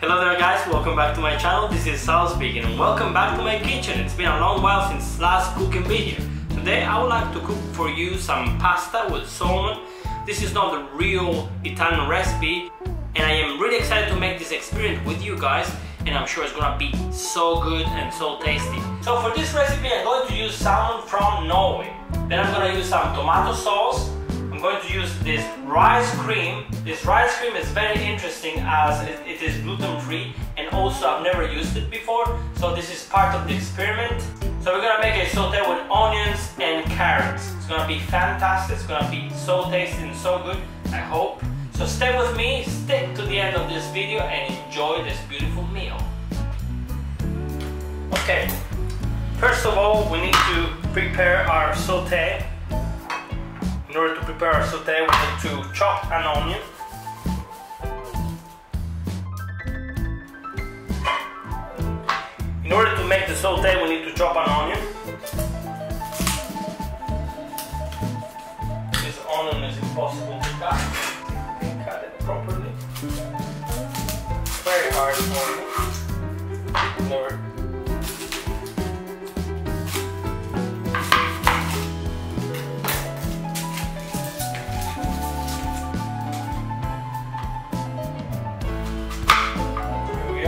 Hello there guys, welcome back to my channel. This is Sal speaking and welcome back to my kitchen. It's been a long while since last cooking video. Today I would like to cook for you some pasta with salmon. This is not the real Italian recipe and I am really excited to make this experiment with you guys, and I'm sure it's gonna be so good and so tasty. So for this recipe I'm going to use salmon from Norway. Then I'm gonna use some tomato sauce. I'm going to use this rice cream. This rice cream is very interesting as it is gluten-free, and also I've never used it before, so this is part of the experiment. So we're gonna make a sauté with onions and carrots. It's gonna be fantastic, it's gonna be so tasty and so good, I hope. So stay with me, stick to the end of this video and enjoy this beautiful meal. Okay, first of all we need to prepare our sauté. In order to prepare our sauté, we need to chop an onion. In order to make the sauté, we need to chop an onion. This onion is impossible to cut. You can cut it properly. Very hard onion. Never.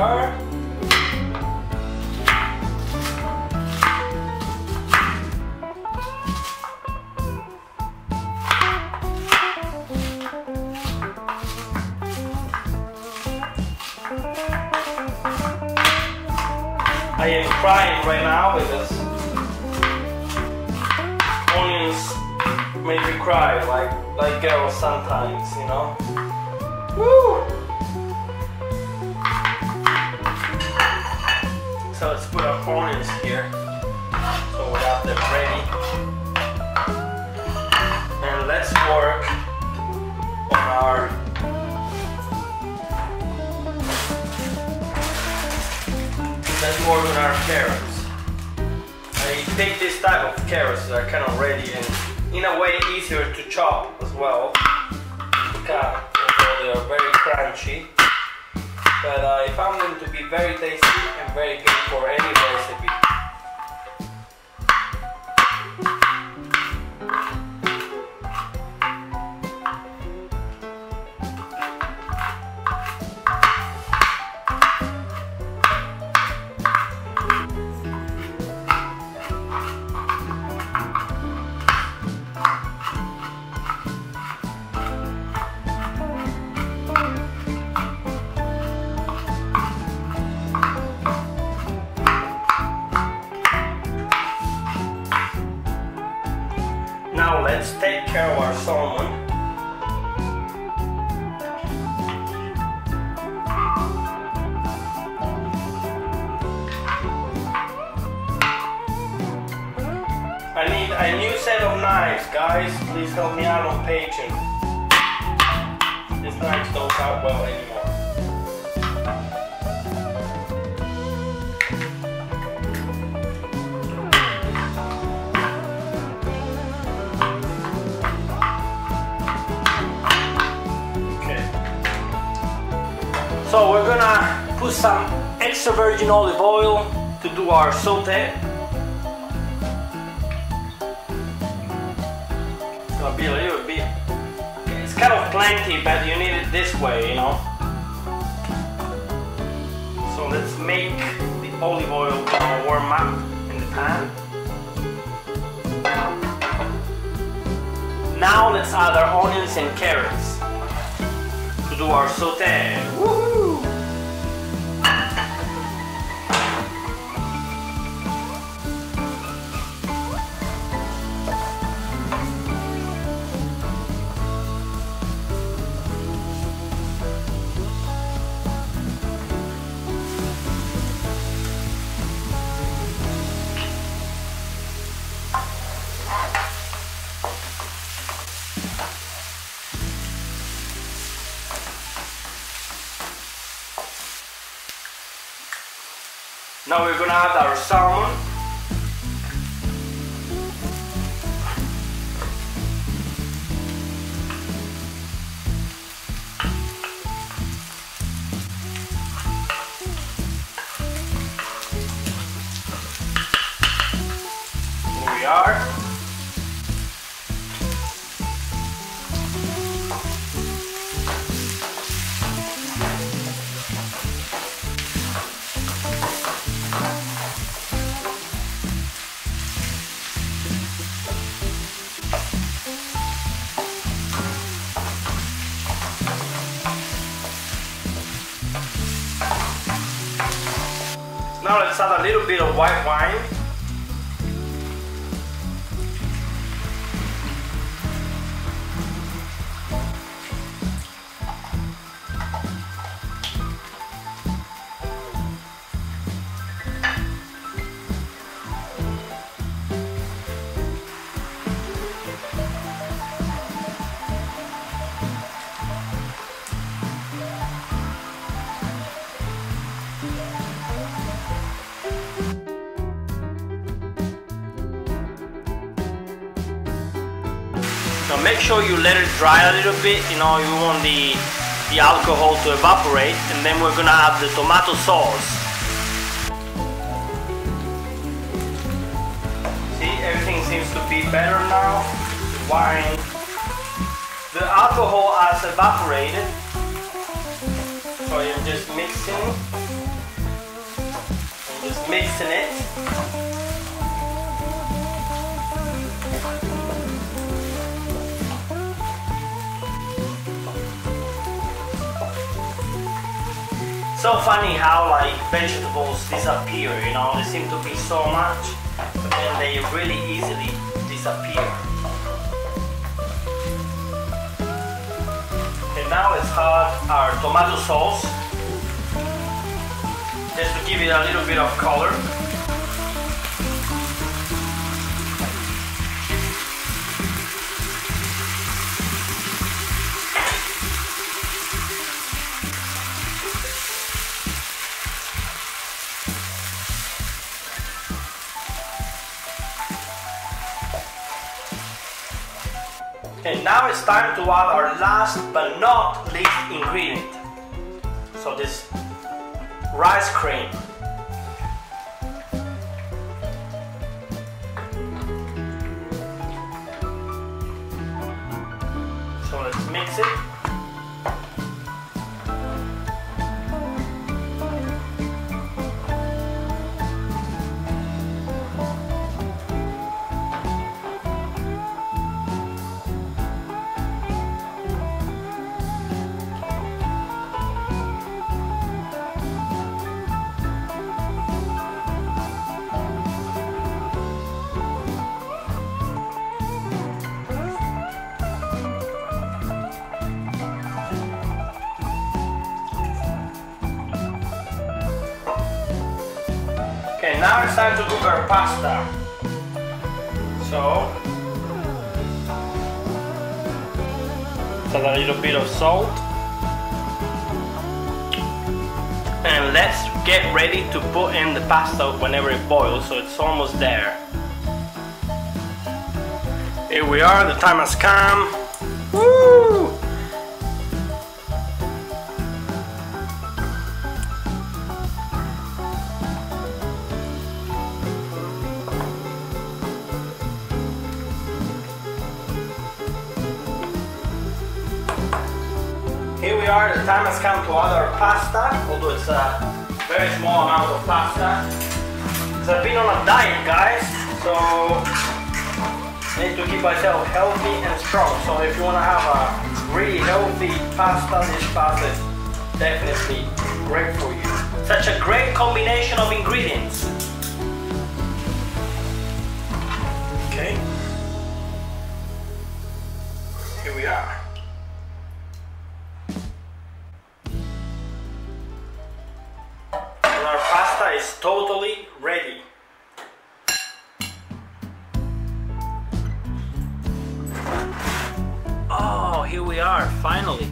Are. I am crying right now because onions make me cry like girls sometimes, you know. Woo! So let's put our onions here, so we have them ready, and let's work on our carrots. I pick this type of carrots that are kind of ready and in a way easier to chop as well, because they are very crunchy. But I found them to be very tasty and very good for any recipe. Now let's take care of our salmon. I need a new set of knives, guys. Please help me out on Patreon. These knives don't cut well anymore. So we're gonna put some extra virgin olive oil to do our sauté. It's gonna be a little bit, it's kind of plenty, but you need it this way, you know. So let's make the olive oil warm up in the pan. Now let's add our onions and carrots to do our sauté. Woohoo! Now we're gonna add our salmon. we are. Now let's add a little bit of white wine. Now make sure you let it dry a little bit, you know, you want the alcohol to evaporate, and then we're gonna add the tomato sauce. See, everything seems to be better now. Wine. The alcohol has evaporated, so you're just mixing. Just mixing it. So funny how like vegetables disappear, you know, they seem to be so much, but then they really easily disappear. And now let's add our tomato sauce, just to give it a little bit of color. And now it's time to add our last but not least ingredient. So this rice cream. So let's mix it. Okay, now it's time to cook our pasta. So, add a little bit of salt. And let's get ready to put in the pasta whenever it boils, so it's almost there. Here we are, the time has come. Woo! Here we are, the time has come to add our pasta, although it's a very small amount of pasta. Because I've been on a diet, guys, so I need to keep myself healthy and strong. So if you want to have a really healthy pasta, this pasta is definitely great for you. Such a great combination of ingredients. Okay. Here we are. Is totally ready. Oh, here we are, finally.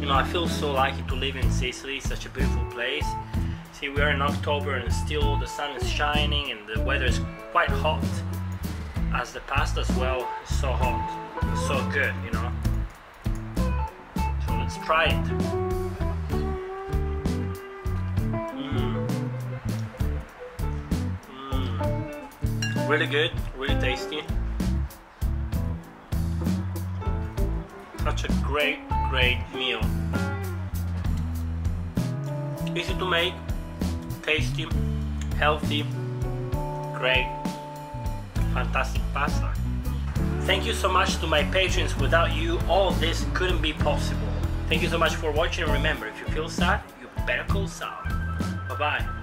You know, I feel so lucky to live in Sicily, such a beautiful place. See, we are in October and still the sun is shining and the weather is quite hot, as the pasta as well is so hot, so good, you know. So let's try it. really good, really tasty. Such a great meal. Easy to make, tasty, healthy, great, fantastic pasta. Thank you so much to my patrons. Without you, all this couldn't be possible. Thank you so much for watching. Remember, if you feel sad, you better call Sal. Bye-bye.